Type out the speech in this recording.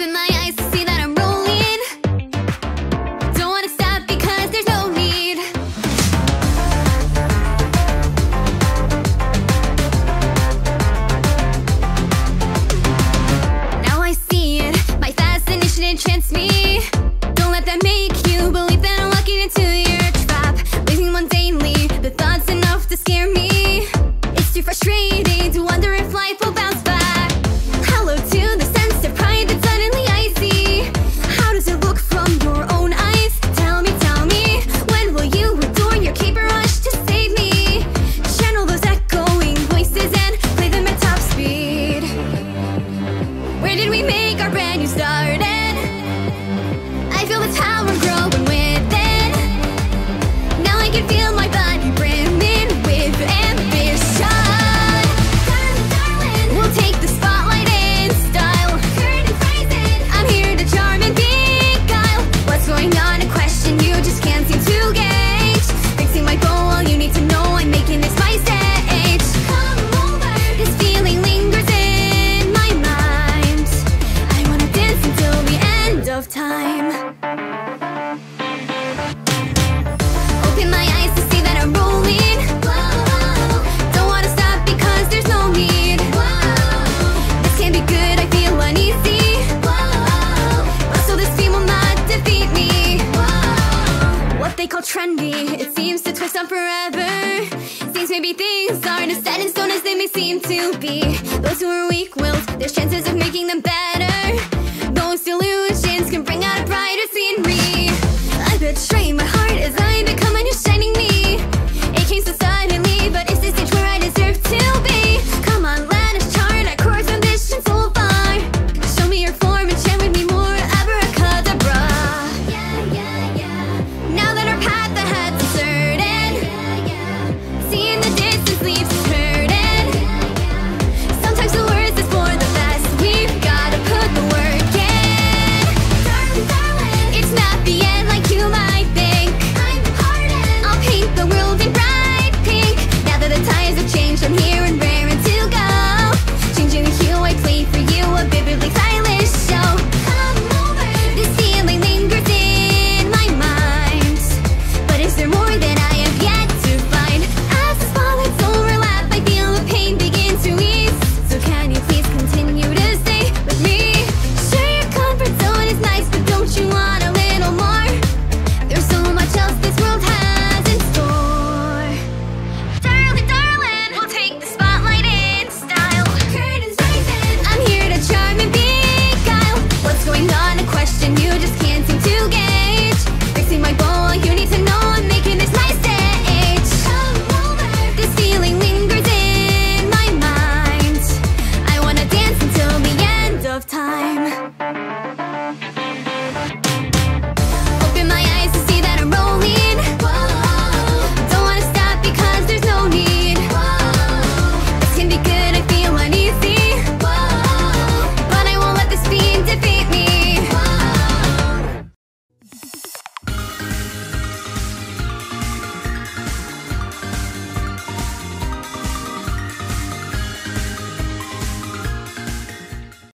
open my eyes to see that I'm rolling. Don't wanna stop because there's no need. Now I see it, my fascination enchants me. Don't let that make you believe that I'm locking into your trap. Living mundanely, the thought's enough to scare me. It's too frustrating to wonder if life will bounce back. Trendy, it seems to twist on forever. Seems maybe things aren't as set in stone as they may seem to be. Those who are weak-willed, there's chances of making